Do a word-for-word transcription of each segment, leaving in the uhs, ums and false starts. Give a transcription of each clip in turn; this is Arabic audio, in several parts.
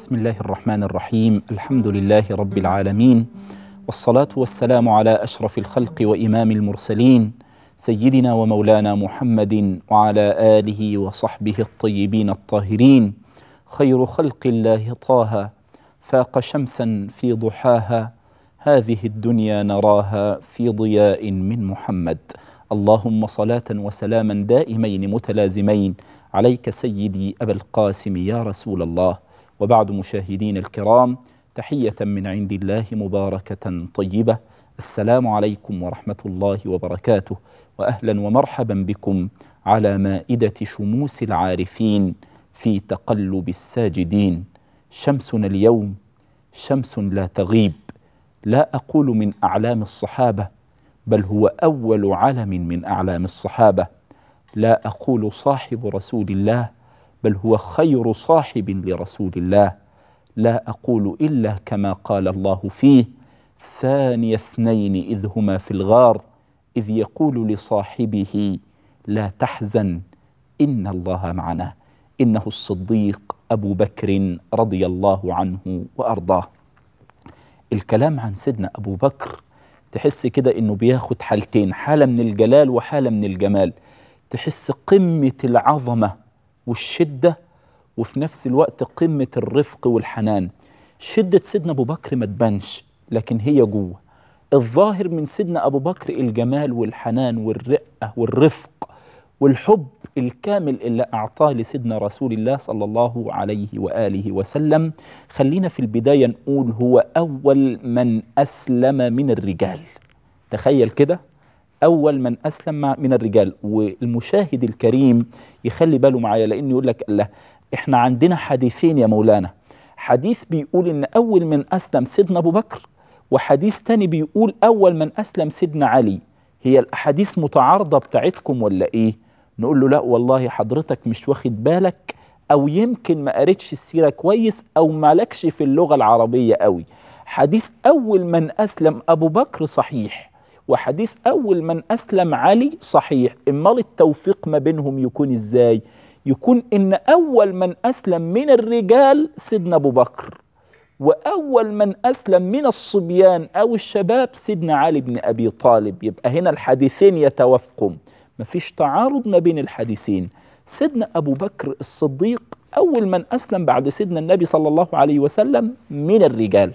بسم الله الرحمن الرحيم. الحمد لله رب العالمين، والصلاة والسلام على أشرف الخلق وإمام المرسلين سيدنا ومولانا محمد وعلى آله وصحبه الطيبين الطاهرين. خير خلق الله طه، فاق شمسا في ضحاها، هذه الدنيا نراها في ضياء من محمد. اللهم صلاة وسلاما دائمين متلازمين عليك سيدي أبا القاسم يا رسول الله. وبعد، مشاهدين الكرام، تحية من عند الله مباركة طيبة. السلام عليكم ورحمة الله وبركاته، وأهلا ومرحبا بكم على مائدة شموس العارفين في تقلب الساجدين. شمسنا اليوم شمس لا تغيب، لا أقول من أعلام الصحابة، بل هو أول علم من أعلام الصحابة. لا أقول صاحب رسول الله، بل هو خير صاحب لرسول الله. لا أقول إلا كما قال الله فيه: ثاني اثنين إذ هما في الغار إذ يقول لصاحبه لا تحزن إن الله معنا. إنه الصديق أبو بكر رضي الله عنه وأرضاه. الكلام عن سيدنا أبو بكر تحس كده إنه بياخد حالتين، حالة من الجلال وحالة من الجمال. تحس قمة العظمة والشدة، وفي نفس الوقت قمة الرفق والحنان. شدة سيدنا أبو بكر ما تبانش، لكن هي جوه. الظاهر من سيدنا أبو بكر الجمال والحنان والرقة والرفق والحب الكامل اللي أعطاه لسيدنا رسول الله صلى الله عليه وآله وسلم. خلينا في البداية نقول هو أول من أسلم من الرجال. تخيل كده، أول من أسلم من الرجال. والمشاهد الكريم يخلي باله معايا، لأن يقول لك الله إحنا عندنا حديثين يا مولانا. حديث بيقول إن أول من أسلم سيدنا أبو بكر، وحديث تاني بيقول أول من أسلم سيدنا علي. هي الأحاديث متعارضة بتاعتكم ولا إيه؟ نقول له لا والله حضرتك مش واخد بالك، أو يمكن ما قريتش السيرة كويس، أو مالكش في اللغة العربية قوي. حديث أول من أسلم أبو بكر صحيح، وحديث أول من أسلم علي صحيح. إمال التوفيق ما بينهم يكون إزاي؟ يكون إن أول من أسلم من الرجال سيدنا أبو بكر، وأول من أسلم من الصبيان أو الشباب سيدنا علي بن أبي طالب. يبقى هنا الحديثين يتوافقون، مفيش تعارض ما بين الحديثين. سيدنا أبو بكر الصديق أول من أسلم بعد سيدنا النبي صلى الله عليه وسلم من الرجال.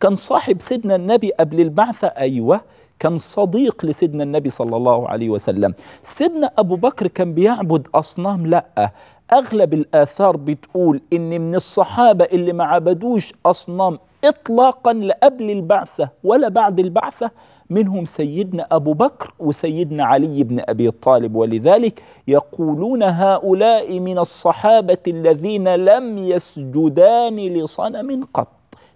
كان صاحب سيدنا النبي قبل البعثة، أيوة، كان صديق لسيدنا النبي صلى الله عليه وسلم. سيدنا أبو بكر كان بيعبد أصنام؟ لأ، أغلب الآثار بتقول إن من الصحابة اللي ما عبدوش أصنام إطلاقا لا قبل البعثة ولا بعد البعثة، منهم سيدنا أبو بكر وسيدنا علي بن أبي طالب. ولذلك يقولون هؤلاء من الصحابة الذين لم يسجدان لصنم قط،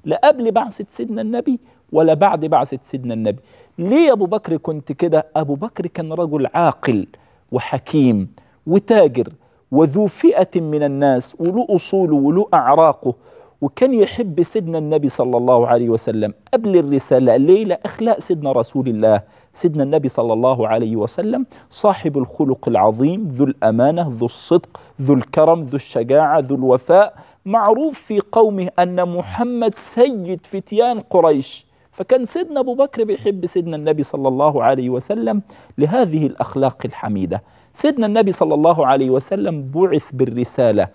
لا قبل بعثة سيدنا النبي ولا بعد بعثة سيدنا النبي. ليه أبو بكر كنت كده؟ أبو بكر كان رجل عاقل وحكيم وتاجر وذو فئة من الناس، وله أصوله وله أعراقه، وكان يحب سيدنا النبي صلى الله عليه وسلم قبل الرسالة. ليه؟ لأخلاق سيدنا رسول الله. سيدنا النبي صلى الله عليه وسلم صاحب الخلق العظيم، ذو الأمانة، ذو الصدق، ذو الكرم، ذو الشجاعة، ذو الوفاء. معروف في قومه أن محمد سيد فتيان قريش، فكان سيدنا أبو بكر بيحب سيدنا النبي صلى الله عليه وسلم لهذه الأخلاق الحميدة. سيدنا النبي صلى الله عليه وسلم بعث بالرسالة،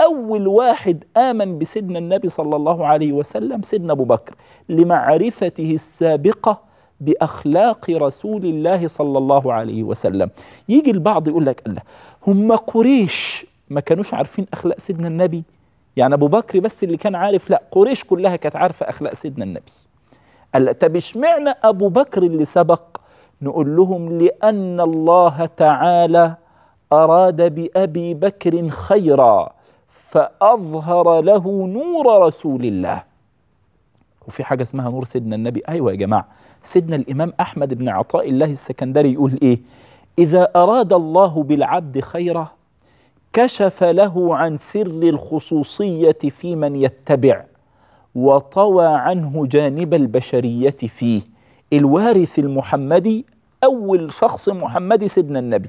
أول واحد آمن بسيدنا النبي صلى الله عليه وسلم سيدنا أبو بكر، لمعرفته السابقة بأخلاق رسول الله صلى الله عليه وسلم. يجي البعض يقول لك الله هم قريش ما كانوش عارفين أخلاق سيدنا النبي؟ يعني أبو بكر بس اللي كان عارف؟ لا، قريش كلها كانت عارفة أخلاق سيدنا النبي. قال طب اشمعنى أبو بكر اللي سبق؟ نقول لهم لأن الله تعالى أراد بأبي بكر خيرا فأظهر له نور رسول الله. وفي حاجة اسمها نور سيدنا النبي؟ أيوة يا جماعة. سيدنا الإمام أحمد بن عطاء الله السكندري يقول إيه؟ إذا أراد الله بالعبد خيرا كشف له عن سر الخصوصية في من يتبع، وطوى عنه جانب البشرية فيه. الوارث المحمدي، أول شخص محمدي سيدنا النبي،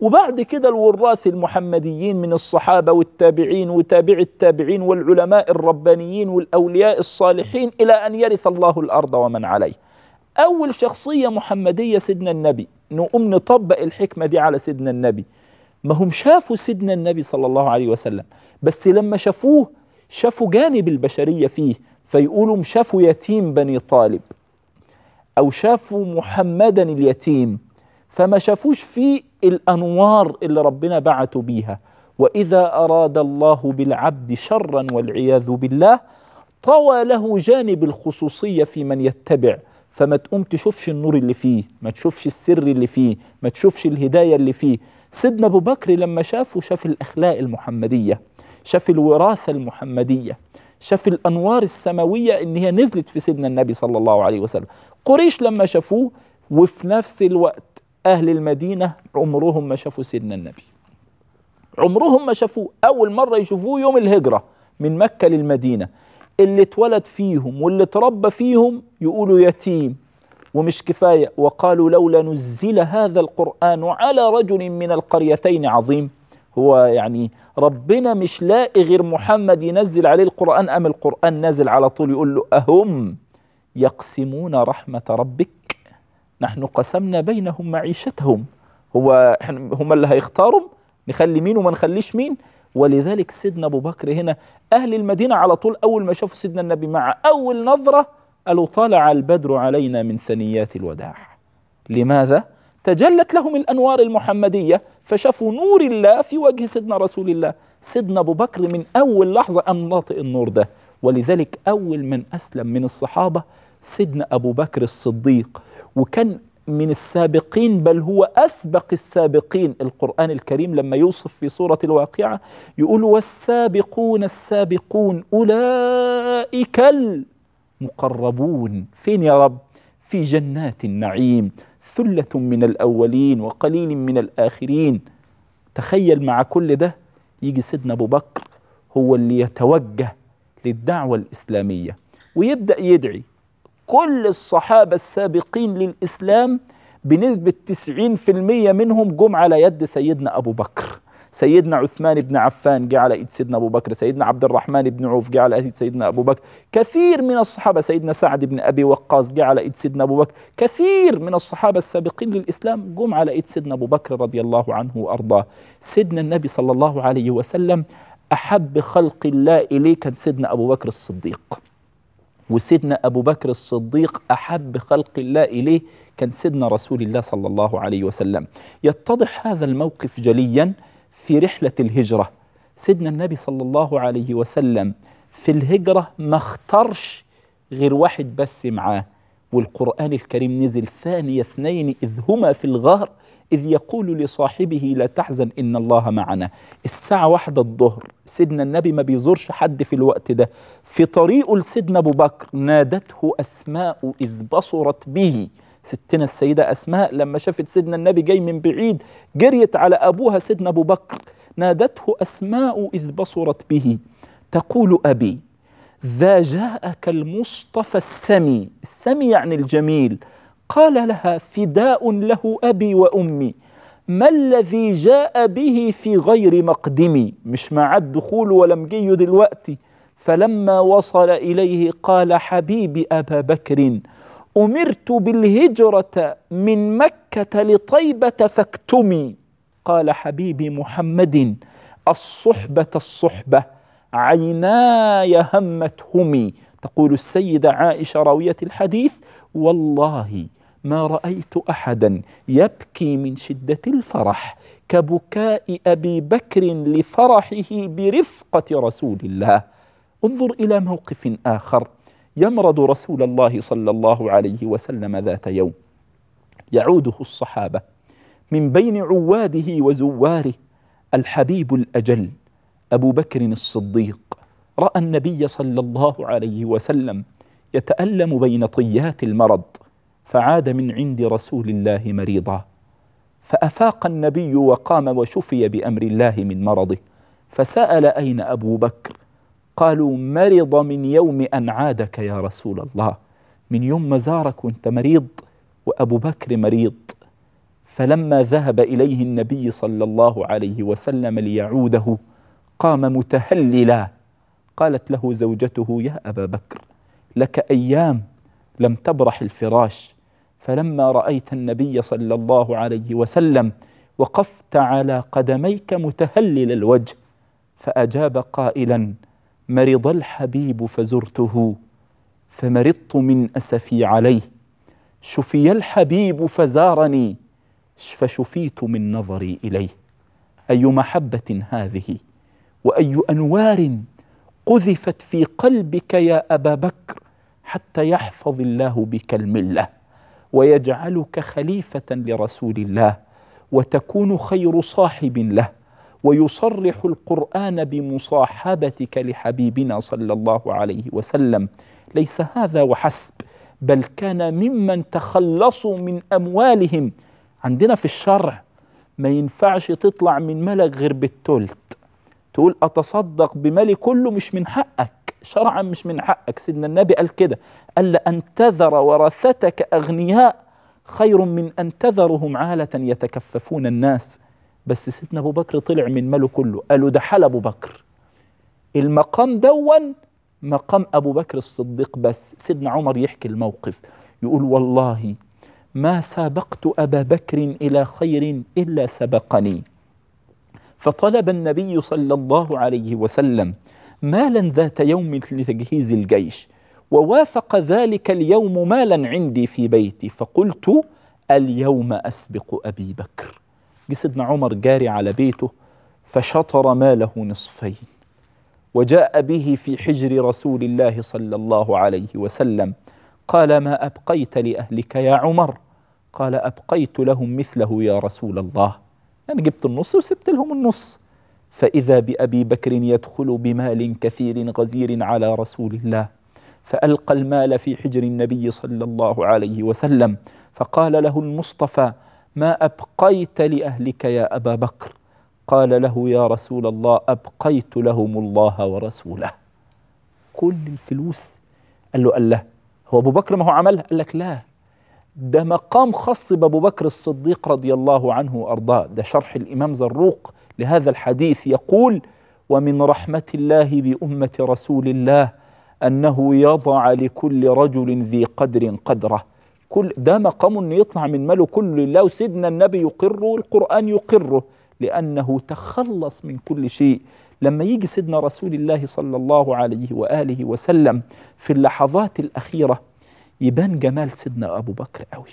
وبعد كده الوراث المحمديين من الصحابة والتابعين وتابع التابعين والعلماء الربانيين والأولياء الصالحين إلى أن يرث الله الأرض ومن عليه. أول شخصية محمدية سيدنا النبي، نقوم نطبق الحكمة دي على سيدنا النبي. ما هم شافوا سيدنا النبي صلى الله عليه وسلم، بس لما شافوه شافوا جانب البشرية فيه، فيقولوا شافوا يتيم بني طالب أو شافوا محمدا اليتيم، فما شافوش فيه الأنوار اللي ربنا بعته بيها. وإذا أراد الله بالعبد شرا والعياذ بالله طوى له جانب الخصوصية في من يتبع، فما تقوم تشوفش النور اللي فيه، ما تشوفش السر اللي فيه، ما تشوفش الهداية اللي فيه. سيدنا أبو بكر لما شافه شاف الأخلاق المحمدية، شاف الوراثة المحمدية، شاف الأنوار السماوية إن هي نزلت في سيدنا النبي صلى الله عليه وسلم. قريش لما شافوه، وفي نفس الوقت أهل المدينة عمرهم ما شافوا سيدنا النبي، عمرهم ما شافوه. أول مرة يشوفوه يوم الهجرة من مكة للمدينة. اللي اتولد فيهم واللي تربى فيهم يقولوا يتيم، ومش كفاية، وقالوا لولا نزل هذا القرآن على رجل من القريتين عظيم. هو يعني ربنا مش لاقي غير محمد ينزل عليه القرآن، أم القرآن نازل على طول يقول له أهم يقسمون رحمة ربك نحن قسمنا بينهم معيشتهم. هو هم اللي هيختاروا نخلي مين وما نخليش مين؟ ولذلك سيدنا أبو بكر هنا أهل المدينة على طول أول ما شافوا سيدنا النبي مع أول نظرة قالوا طلع البدر علينا من ثنيات الوداع. لماذا؟ تجلت لهم الأنوار المحمدية، فشافوا نور الله في وجه سيدنا رسول الله. سيدنا أبو بكر من أول لحظة أم ناطئ النور ده. ولذلك أول من أسلم من الصحابة سيدنا أبو بكر الصديق، وكان من السابقين، بل هو أسبق السابقين. القرآن الكريم لما يوصف في سورة الواقعة يقول والسابقون السابقون أولئك المقربون. فين يا رب؟ في جنات النعيم، ثلة من الأولين وقليل من الآخرين. تخيل مع كل ده يجي سيدنا أبو بكر هو اللي يتوجه للدعوة الإسلامية ويبدأ يدعي. كل الصحابة السابقين للإسلام بنسبة تسعين بالمئة منهم جم على يد سيدنا أبو بكر. سيدنا عثمان بن عفان جه على يد سيدنا أبو بكر، سيدنا عبد الرحمن بن عوف جه على يد سيدنا أبو بكر، كثير من الصحابة، سيدنا سعد بن أبي وقاص جه على يد سيدنا أبو بكر، كثير من الصحابة السابقين للإسلام جم على يد سيدنا أبو بكر رضي الله عنه وأرضاه. سيدنا النبي صلى الله عليه وسلم أحب خلق الله إليه كان سيدنا أبو بكر الصديق، وسيدنا أبو بكر الصديق أحب خلق الله إليه كان سيدنا رسول الله صلى الله عليه وسلم. يتضح هذا الموقف جليا في رحلة الهجرة. سيدنا النبي صلى الله عليه وسلم في الهجرة ما اختارش غير واحد بس معاه، والقرآن الكريم نزل ثاني اثنين إذ هما في الغار إذ يقول لصاحبه لا تحزن إن الله معنا. الساعة واحدة الظهر، سيدنا النبي ما بيزورش حد في الوقت ده. في طريقه لسيدنا أبو بكر نادته أسماء إذ بصرت به. ستنا السيدة أسماء لما شافت سيدنا النبي جاي من بعيد جريت على أبوها سيدنا أبو بكر، نادته أسماء إذ بصرت به تقول أبي ذا جاءك المصطفى السمي. السمي يعني الجميل. قال لها فداء له أبي وأمي ما الذي جاء به في غير مقدمي. مش معاد دخول ولم جيه دلوقتي. فلما وصل إليه قال حبيبي أبا بكر أمرت بالهجرة من مكة لطيبة فاكتمي. قال حبيبي محمد الصحبة الصحبة عيناي همتهمي. تقول السيدة عائشة راوية الحديث والله ما رأيت أحدا يبكي من شدة الفرح كبكاء أبي بكر لفرحه برفقة رسول الله. انظر إلى موقف آخر. يمرض رسول الله صلى الله عليه وسلم ذات يوم، يعوده الصحابة من بين عواده وزواره الحبيب الأجل أبو بكر الصديق. رأى النبي صلى الله عليه وسلم يتألم بين طيات المرض، فعاد من عند رسول الله مريضا، فأفاق النبي وقام وشفي بأمر الله من مرضه. فسأل أين أبو بكر؟ قالوا مرض من يوم أن عادك يا رسول الله. من يوم ما زارك وانت مريض وأبو بكر مريض. فلما ذهب إليه النبي صلى الله عليه وسلم ليعوده قام متهللا. قالت له زوجته: يا أبا بكر، لك أيام لم تبرح الفراش، فلما رأيت النبي صلى الله عليه وسلم وقفت على قدميك متهلل الوجه. فأجاب قائلا: مرض الحبيب فزرته فمرضت من أسفي عليه، شفي الحبيب فزارني فشفيت من نظري إليه. أي محبة هذه، وأي أنوار قذفت في قلبك يا أبا بكر حتى يحفظ الله بك الملة ويجعلك خليفة لرسول الله وتكون خير صاحب له. ويصرح القرآن بمصاحبتك لحبيبنا صلى الله عليه وسلم. ليس هذا وحسب، بل كان ممن تخلصوا من أموالهم. عندنا في الشرع ما ينفعش تطلع من ملك غير بالتلت، تقول أتصدق بمالي كله، مش من حقك شرعا، مش من حقك. سيدنا النبي قال كده، قال: لأن تذر ورثتك أغنياء خير من أن تذرهم عالة يتكففون الناس. بس سيدنا أبو بكر طلع من ماله كله، قالوا ده حال أبو بكر، المقام دون مقام أبو بكر الصديق. بس سيدنا عمر يحكي الموقف يقول: والله ما سابقت أبا بكر إلى خير إلا سبقني، فطلب النبي صلى الله عليه وسلم مالا ذات يوم لتجهيز الجيش، ووافق ذلك اليوم مالا عندي في بيتي، فقلت: اليوم أسبق أبي بكر. سيدنا عمر جاري على بيته فشطر ماله نصفين وجاء به في حجر رسول الله صلى الله عليه وسلم. قال: ما أبقيت لأهلك يا عمر؟ قال: أبقيت لهم مثله يا رسول الله، يعني جبت النص وسبت لهم النص. فإذا بأبي بكر يدخل بمال كثير غزير على رسول الله، فألقى المال في حجر النبي صلى الله عليه وسلم، فقال له المصطفى: ما أبقيت لأهلك يا أبا بكر؟ قال له: يا رسول الله، أبقيت لهم الله ورسوله. كل الفلوس. قال له قال له هو أبو بكر ما هو عملها؟ قال لك لا، ده مقام خاص بأبو بكر الصديق رضي الله عنه وأرضاه. ده شرح الإمام زروق لهذا الحديث يقول: ومن رحمة الله بأمة رسول الله أنه يضع لكل رجل ذي قدر قدره. كل ده مقام أن يطلع من ماله كله لله، وسيدنا النبي يقره والقرآن يقره، لأنه تخلص من كل شيء. لما يجي سيدنا رسول الله صلى الله عليه وآله وسلم في اللحظات الأخيرة يبان جمال سيدنا أبو بكر قوي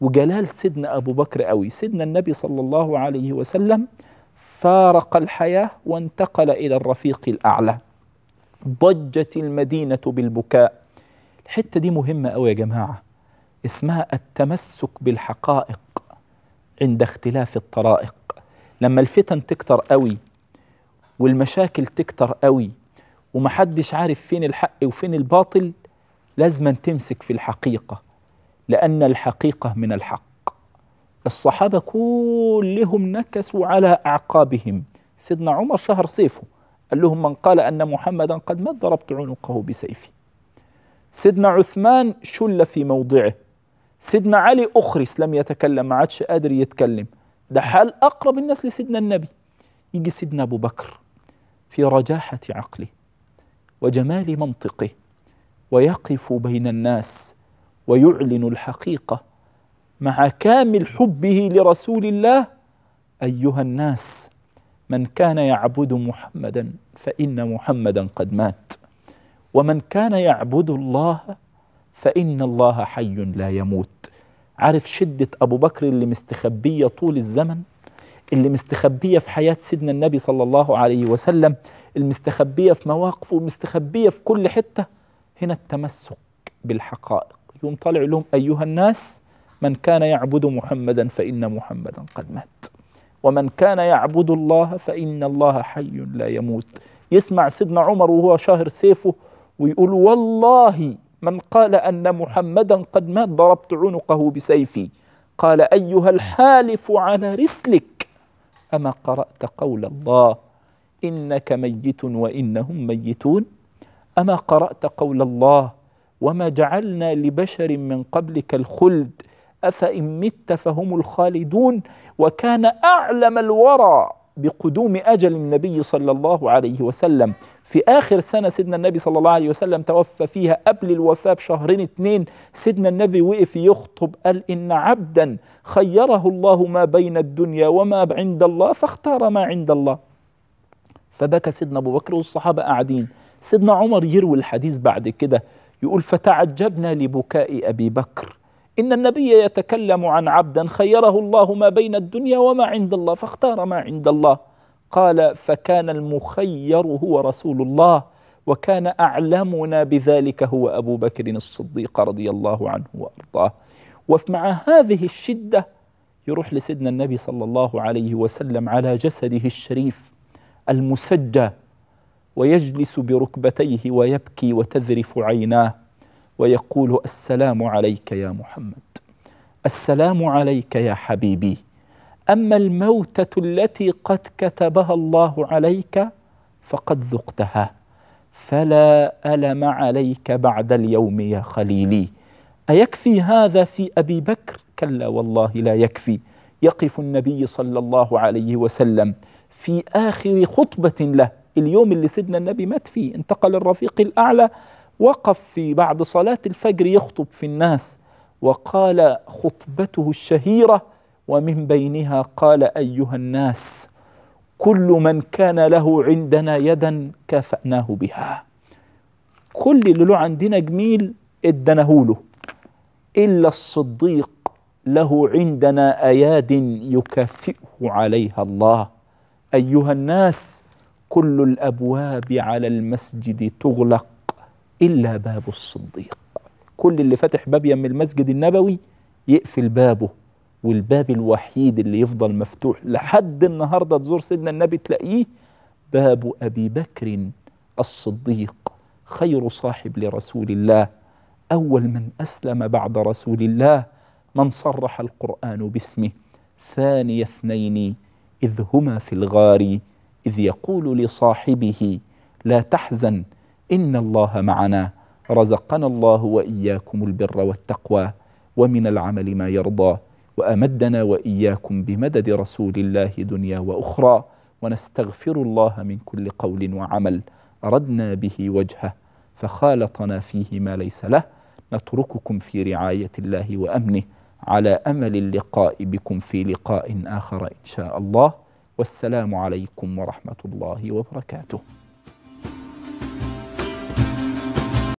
وجلال سيدنا أبو بكر قوي. سيدنا النبي صلى الله عليه وسلم فارق الحياة وانتقل إلى الرفيق الأعلى. ضجت المدينة بالبكاء. الحتة دي مهمة قوي يا جماعة، اسمها التمسك بالحقائق عند اختلاف الطرائق. لما الفتن تكتر قوي والمشاكل تكتر قوي ومحدش عارف فين الحق وفين الباطل، لازم تمسك في الحقيقة، لأن الحقيقة من الحق. الصحابة كلهم نكسوا على أعقابهم. سيدنا عمر شهر سيفه، قال لهم: من قال أن محمدا قد مات ضربت عنقه بسيفي. سيدنا عثمان شل في موضعه. سيدنا علي أخرس لم يتكلم، ما عادش قادر يتكلم. ده حال أقرب الناس لسيدنا النبي. يجي سيدنا أبو بكر في رجاحة عقله وجمال منطقه ويقف بين الناس ويعلن الحقيقة مع كامل حبه لرسول الله: أيها الناس، من كان يعبد محمدا فإن محمدا قد مات، ومن كان يعبد الله فإن الله حي لا يموت. عارف شدة أبو بكر اللي مستخبية طول الزمن، اللي مستخبية في حياة سيدنا النبي صلى الله عليه وسلم، المستخبية في مواقفه ومستخبية في كل حتة. هنا التمسك بالحقائق. يوم طالع لهم: أيها الناس، من كان يعبد محمدا فإن محمدا قد مات، ومن كان يعبد الله فإن الله حي لا يموت. يسمع سيدنا عمر وهو شاهر سيفه ويقول: والله من قال أن محمدا قد مات ضربت عنقه بسيفي. قال: أيها الحالف على رسلك، أما قرأت قول الله إنك ميت وإنهم ميتون، أما قرأت قول الله وما جعلنا لبشر من قبلك الخلد، أفإن مت فهم الخالدون. وكان أعلم الورى بقدوم أجل النبي صلى الله عليه وسلم في آخر سنة سيدنا النبي صلى الله عليه وسلم توفى فيها، قبل الوفاة بشهرين اتنين سيدنا النبي وقف يخطب قال إن عبدا خيره الله ما بين الدنيا وما عند الله فاختار ما عند الله. فبكى سيدنا أبو بكر والصحابة قاعدين. سيدنا عمر يروي الحديث بعد كده يقول فتعجبنا لبكاء أبي بكر، إن النبي يتكلم عن عبدا خيره الله ما بين الدنيا وما عند الله فاختار ما عند الله. قال فكان المخير هو رسول الله، وكان أعلمنا بذلك هو أبو بكر الصديق رضي الله عنه وأرضاه. ومع هذه الشدة يروح لسيدنا النبي صلى الله عليه وسلم على جسده الشريف المسجى ويجلس بركبتيه ويبكي وتذرف عيناه ويقول السلام عليك يا محمد، السلام عليك يا حبيبي، أما الموتة التي قد كتبها الله عليك فقد ذقتها، فلا ألم عليك بعد اليوم يا خليلي. أيكفي هذا في أبي بكر؟ كلا والله لا يكفي. يقف النبي صلى الله عليه وسلم في آخر خطبة له، اليوم اللي سيدنا النبي مات فيه انتقل الرفيق الأعلى، وقف في بعد صلاة الفجر يخطب في الناس وقال خطبته الشهيرة ومن بينها قال أيها الناس كل من كان له عندنا يدا كافأناه بها، كل اللي له عندنا جميل ادناهوله إلا الصديق له عندنا أياد يكافئه عليها الله. أيها الناس كل الأبواب على المسجد تغلق إلا باب الصديق، كل اللي فاتح باب يم المسجد النبوي يقفل بابه، والباب الوحيد اللي يفضل مفتوح لحد النهارده تزور سيدنا النبي تلاقيه باب أبي بكر الصديق خير صاحب لرسول الله، أول من أسلم بعد رسول الله، من صرح القرآن باسمه، ثاني اثنين إذ هما في الغار إذ يقول لصاحبه لا تحزن إن الله معنا، رزقنا الله وإياكم البر والتقوى ومن العمل ما يرضى، وأمدنا وإياكم بمدد رسول الله دنيا وأخرى، ونستغفر الله من كل قول وعمل أردنا به وجهه فخالطنا فيه ما ليس له، نترككم في رعاية الله وأمنه على أمل اللقاء بكم في لقاء آخر إن شاء الله، والسلام عليكم ورحمة الله وبركاته.